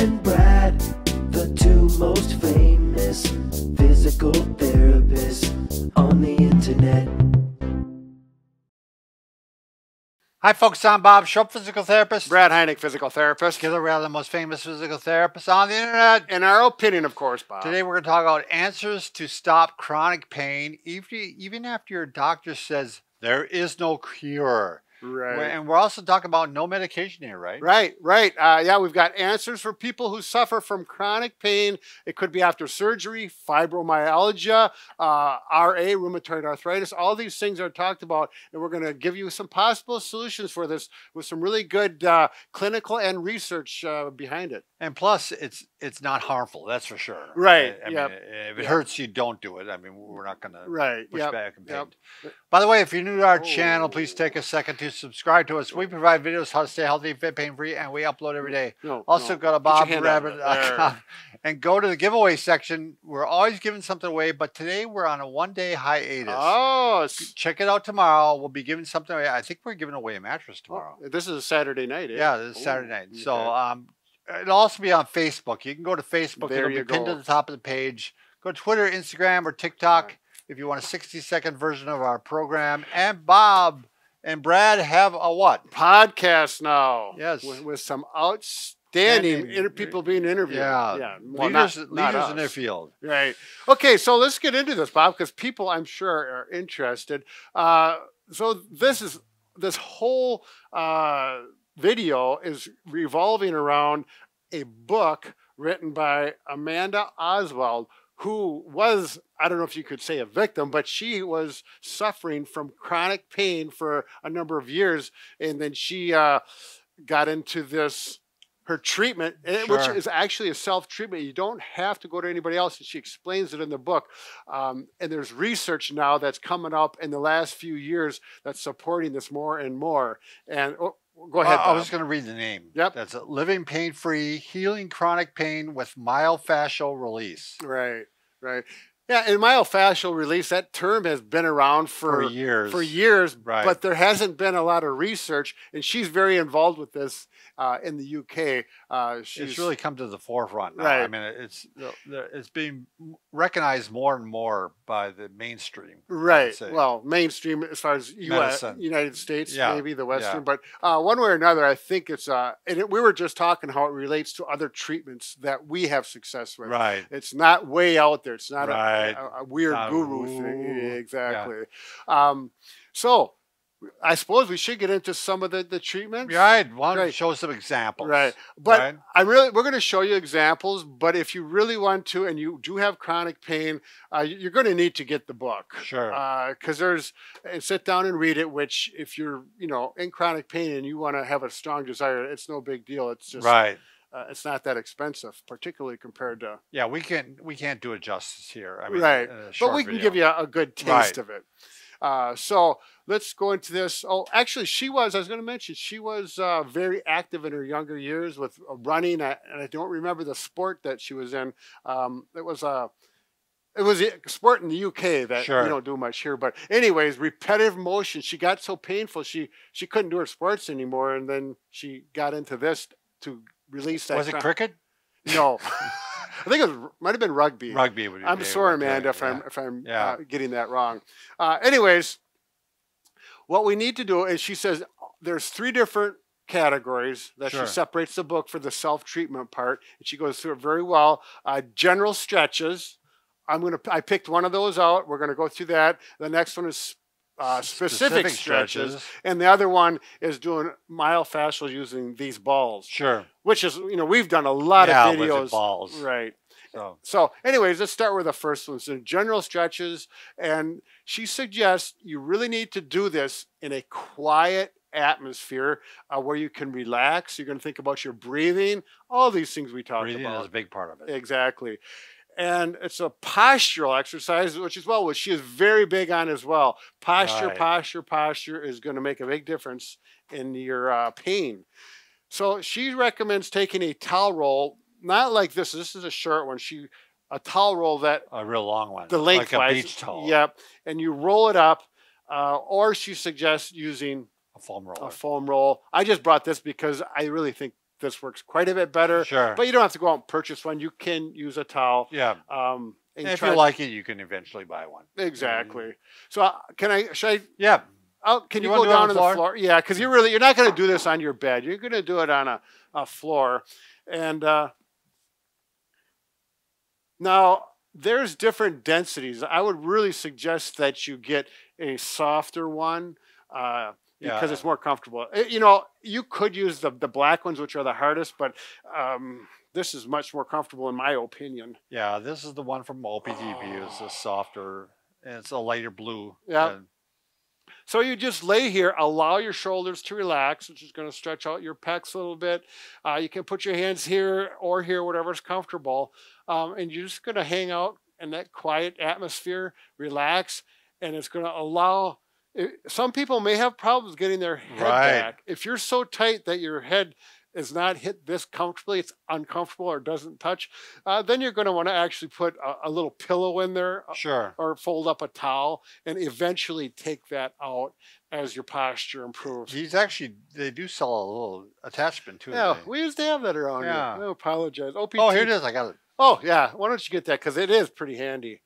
and Brad, the two most famous physical therapists on the internet. Hi folks, I'm Bob Schrupp, physical therapist. Brad Heineck, physical therapist. Together we are the most famous physical therapists on the internet. In our opinion, of course, Bob. Today we're going to talk about answers to stop chronic pain, even after your doctor says there is no cure. Right. And we're also talking about no medication here, right? Right, right. Yeah, we've got answers for people who suffer from chronic pain. It could be after surgery, fibromyalgia, RA, rheumatoid arthritis. All these things are talked about, and we're going to give you some possible solutions for this with some really good clinical and research behind it. And plus, it's not harmful, that's for sure. Right. I mean, if it hurts you, don't do it. I mean, we're not going to push back and pain. Yep. By the way, if you're new to our channel, please take a second to subscribe to us. We provide videos how to stay healthy, fit, pain-free, and we upload every day. Go to BobandBrad.com and go to the giveaway section. We're always giving something away, but today we're on a one-day hiatus. Oh, check it out tomorrow. We'll be giving something away. I think we're giving away a mattress tomorrow. Oh, this is a Saturday night, eh? Yeah, this is Saturday night. Okay. So it'll also be on Facebook. You can go to Facebook. It'll be pinned to the top of the page. Go to Twitter, Instagram, or TikTok if you want a 60-second version of our program. And Bob and Brad have a what? Podcast now. Yes. With some outstanding people being interviewed. Yeah. Well, leaders in their field. Right. Okay, so let's get into this, Bob, because people, I'm sure, are interested. So this whole video is revolving around a book written by Amanda Oswald, who was, I don't know if you could say a victim, but she was suffering from chronic pain for a number of years. And then she got into her treatment, which is actually a self-treatment. You don't have to go to anybody else. And she explains it in the book. And there's research now that's coming up in the last few years that's supporting this more and more. And go ahead, Bob. I was going to read the name. Yep. That's it. Living Pain-Free, Healing Chronic Pain with Myofascial Release. Right, right. Yeah, and myofascial release, that term has been around for years, right. But there hasn't been a lot of research, and she's very involved with this in the UK. It's really come to the forefront now. Right. I mean, it's being recognized more and more by the mainstream. Right. Well, mainstream as far as US, United States, maybe the Western, but one way or another, I think it's, we were just talking how it relates to other treatments that we have success with. Right. It's not way out there. It's not a weird guru thing. Exactly. Yeah. So I suppose we should get into some of the treatments. Right. Why don't you show some examples? Right. But we're going to show you examples, but if you really want to, and you do have chronic pain, you're going to need to get the book. Sure. Because sit down and read it, which if you're, in chronic pain and you want to have a strong desire, it's no big deal. It's just. Right. It's not that expensive, particularly compared to. Yeah, we can't do it justice here. I mean, but we can give you a good taste of it. So let's go into this. Oh, actually, I was going to mention, she was very active in her younger years with running, and I don't remember the sport that she was in. It was a sport in the UK that we don't do much here. But anyways, repetitive motion. She got so painful she couldn't do her sports anymore, and then she got into this to release that. Was it cricket? No. I think might have been rugby. Rugby would be. I'm sorry, Amanda, if I'm getting that wrong. Anyways, what we need to do is, she says there's three different categories that she separates the book for the self-treatment part, and she goes through it very well. General stretches. I picked one of those out. We're gonna go through that. The next one is specific stretches, and the other one is doing myofascial using these balls. Sure. Which is, we've done a lot of videos. With balls. Right. So anyways, let's start with the first one. So general stretches, and she suggests you really need to do this in a quiet atmosphere where you can relax. You're going to think about your breathing, all these things we talked about. Breathing is a big part of it. Exactly. And it's a postural exercise, which is what she is very big on as well. Posture, posture is going to make a big difference in your pain. So she recommends taking a towel roll, not like this. This is a short one. A towel roll a real long one, the lengthwise, like a beach towel. Yep, and you roll it up, or she suggests using a foam roll. I just brought this because I really think this works quite a bit better. Sure. But you don't have to go out and purchase one. You can use a towel. Yeah. And if you like it, you can eventually buy one. Exactly. So should I? Yeah. Can you go down to the floor? Yeah, because you're not going to do this on your bed. You're going to do it on a floor. And now there's different densities. I would really suggest that you get a softer one because it's more comfortable. You know, you could use the black ones, which are the hardest, but this is much more comfortable in my opinion. Yeah, this is the one from OPTP. It's a softer, and it's a lighter blue. Yeah. So you just lay here, allow your shoulders to relax, which is going to stretch out your pecs a little bit. You can put your hands here or here, whatever's comfortable. And you're just going to hang out in that quiet atmosphere, relax, and it's going to allow... Some people may have problems getting their head back. If you're so tight that your head is not hit this comfortably, it's uncomfortable or doesn't touch, then you're going to want to actually put a little pillow in there, sure, or fold up a towel and eventually take that out as your posture improves. These actually, they do sell a little attachment to it. Yeah, we used to have that around here. I apologize. OPT. Oh, here it is. I got it. Oh, yeah. Why don't you get that? Because it is pretty handy.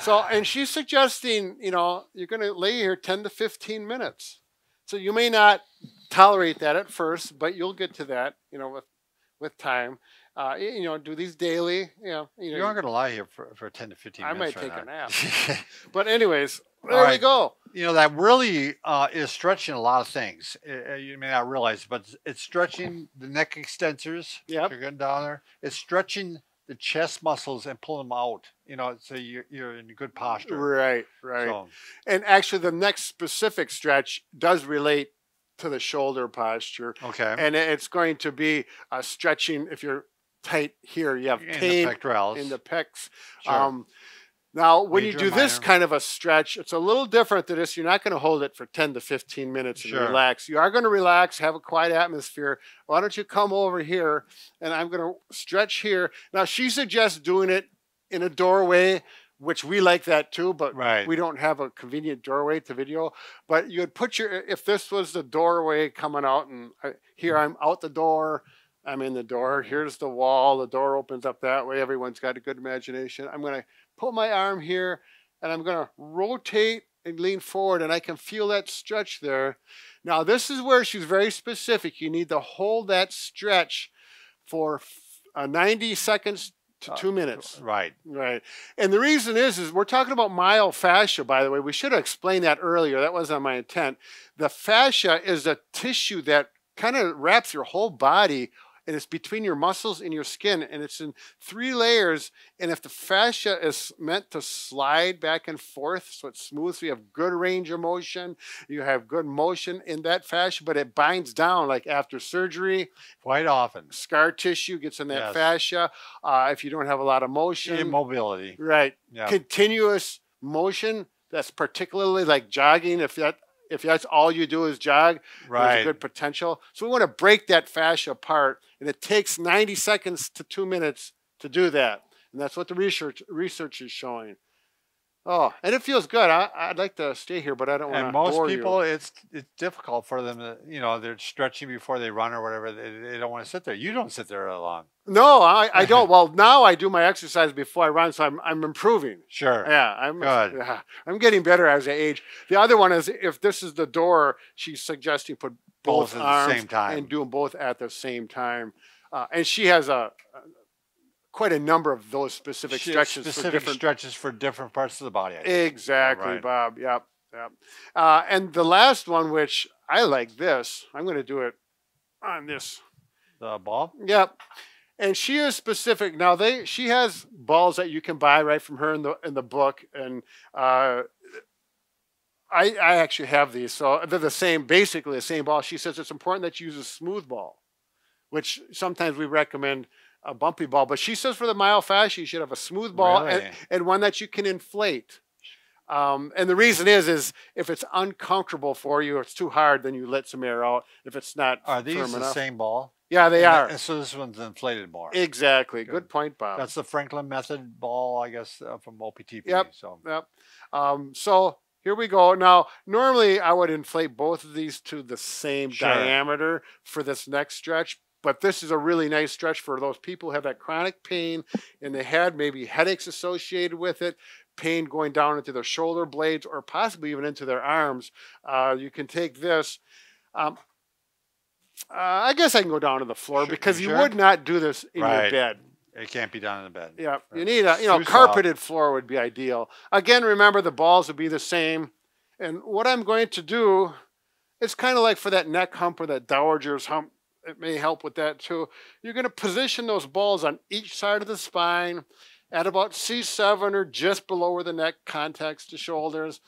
So, and she's suggesting, you know, you're going to lay here 10 to 15 minutes. So you may not tolerate that at first, but you'll get to that, you know, with time. You know, do these daily. You know, you aren't going to lie here for 10 to 15 minutes. I might take a nap. But anyways, there we go. You know, that really is stretching a lot of things. You may not realize, but it's stretching the neck extensors. Yeah. You're going down there. It's stretching the chest muscles and pull them out, you know, so you're in good posture. Right, right. So. And actually the next specific stretch does relate to the shoulder posture. Okay. And it's going to be stretching, if you're tight here, you have pain in the pecs. Sure. Now, when you do this kind of a stretch, it's a little different than this. You're not going to hold it for 10 to 15 minutes and relax. You are going to relax, have a quiet atmosphere. Why don't you come over here, and I'm going to stretch here. Now, she suggests doing it in a doorway, which we like that too, but we don't have a convenient doorway to video. But you would put your, if this was the doorway coming out, and here I'm out the door, I'm in the door, here's the wall, the door opens up that way, everyone's got a good imagination. I'm going to put my arm here, and I'm going to rotate and lean forward, and I can feel that stretch there. Now, this is where she's very specific. You need to hold that stretch for 90 seconds to 2 minutes. Right. Right. And the reason is we're talking about myofascia, by the way. We should have explained that earlier. That wasn't my intent. The fascia is a tissue that kind of wraps your whole body, and it's between your muscles and your skin, and it's in 3 layers. And if the fascia is meant to slide back and forth, so it's smooth, so you have good range of motion, you have good motion in that fascia, but it binds down, like after surgery. Quite often. Scar tissue gets in that fascia. If you don't have a lot of motion. Immobility. Right. Yeah. Continuous motion, that's particularly like jogging, if that's all you do is jog, there's a good potential. So we want to break that fascia apart, and it takes 90 seconds to 2 minutes to do that. And that's what the research is showing. Oh, and it feels good. I'd like to stay here, but I don't want to bore you. And most people, it's difficult for them to, you know, they're stretching before they run or whatever. They don't want to sit there. You don't sit there long. No, I don't. Well, now I do my exercise before I run, so I'm improving. Sure. Yeah, I'm getting better as I age. The other one is, if this is the door, she's suggesting put both at arms the same time and do them both at the same time. And she has quite a number of those specific stretches. Specific stretches for different parts of the body. I think. Exactly, Bob. Yep. Yep. And the last one, which I like this, I'm going to do it on this. The ball? Yep. And she is specific. Now, she has balls that you can buy right from her in the book. And I actually have these. So they're the same, basically the same ball. She says it's important that you use a smooth ball, which sometimes we recommend a bumpy ball, but she says for the myofascia, you should have a smooth ball and one that you can inflate. And the reason is if it's uncomfortable for you, or it's too hard, then you let some air out. If it's not firm enough. Are these the same ball? Yeah, they are. And so this one's inflated more. Exactly. Good point, Bob. That's the Franklin method ball, I guess, from OPTP. Yep. So. Yep. So Here we go. Now, normally I would inflate both of these to the same diameter for this next stretch, but this is a really nice stretch for those people who have that chronic pain in the head, maybe headaches associated with it, pain going down into their shoulder blades, or possibly even into their arms. You can take this. I guess I can go down to the floor because you would not do this in your bed. It can't be done in a bed. Yeah, you need a carpeted floor would be ideal. Again, remember the balls would be the same. And what I'm going to do, it's kind of like for that neck hump or that dowager's hump. It may help with that too. You're going to position those balls on each side of the spine at about C7 or just below where the neck contacts the shoulders.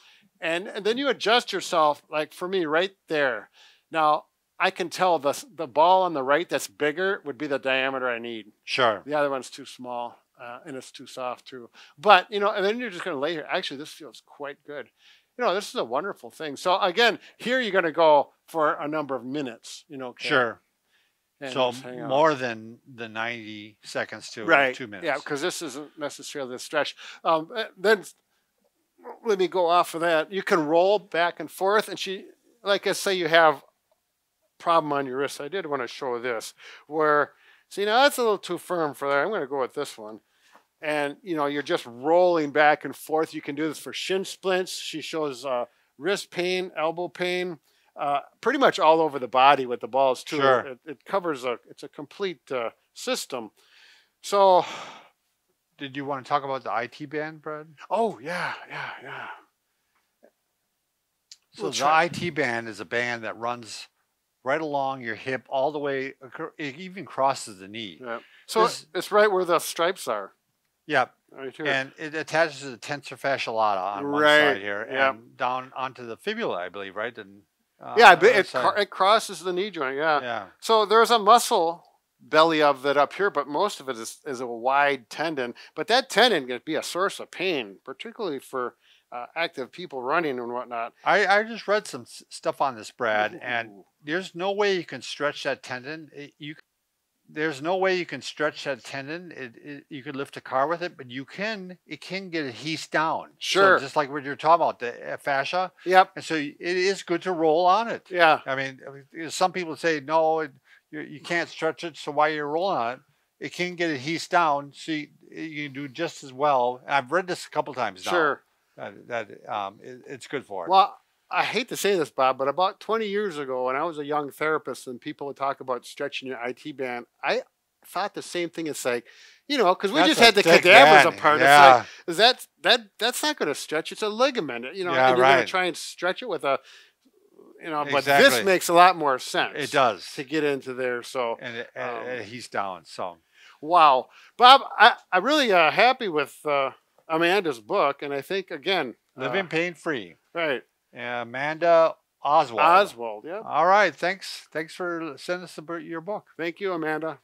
And then you adjust yourself, like for me, right there. Now, I can tell the ball on the right that's bigger would be the diameter I need. Sure. The other one's too small and it's too soft too. But, you know, and then you're just going to lay here. Actually, this feels quite good. You know, this is a wonderful thing. So, again, here you're going to go for a number of minutes, you know. Okay? Sure. And so more than the 90 seconds to 2 minutes. Yeah, because this isn't necessarily the stretch. Then let me go off of that. You can roll back and forth. And she, like I say, you have problem on your wrist. I did want to show this where, see, now that's a little too firm for that. I'm going to go with this one. And, you know, you're just rolling back and forth. You can do this for shin splints. She shows wrist pain, elbow pain, pretty much all over the body with the balls too. Sure. It covers it's a complete system. So did you want to talk about the IT band, Brad? Oh, yeah. So the IT band is a band that runs right along your hip, all the way, it even crosses the knee. Yeah. So it's right where the stripes are. Yep. Right here. And it attaches to the tensor fasciae lata on one side here, and down onto the fibula, I believe, right? And, it crosses the knee joint, yeah. So there's a muscle belly of that up here, but most of it is a wide tendon. But that tendon can be a source of pain, particularly for active people running and whatnot. I just read some stuff on this, Brad, and there's no way you can stretch that tendon. There's no way you can stretch that tendon. You could lift a car with it, but you can. It can get adhesed down. Sure. So just like what you're talking about, the fascia. Yep. And so it is good to roll on it. Yeah. I mean, some people say no, you can't stretch it, so why are you rolling on it? It can get adhesed down, so you can do just as well. And I've read this a couple times now. Sure. It's good for it. Well, I hate to say this, Bob, but about 20 years ago when I was a young therapist and people would talk about stretching your IT band, I thought the same thing. It's like, you know, because we just had the cadavers apart. Yeah. It's like, that's not going to stretch. It's a ligament, you know, and you're going to try and stretch it with a, you know, but this makes a lot more sense. It does. To get into there. So, and he's down. So, wow. Bob, I'm really happy with Amanda's book, and I think, again, Living Pain-Free. Right. Amanda Oswald. Oswald, yeah. All right, thanks for sending us your book. Thank you, Amanda.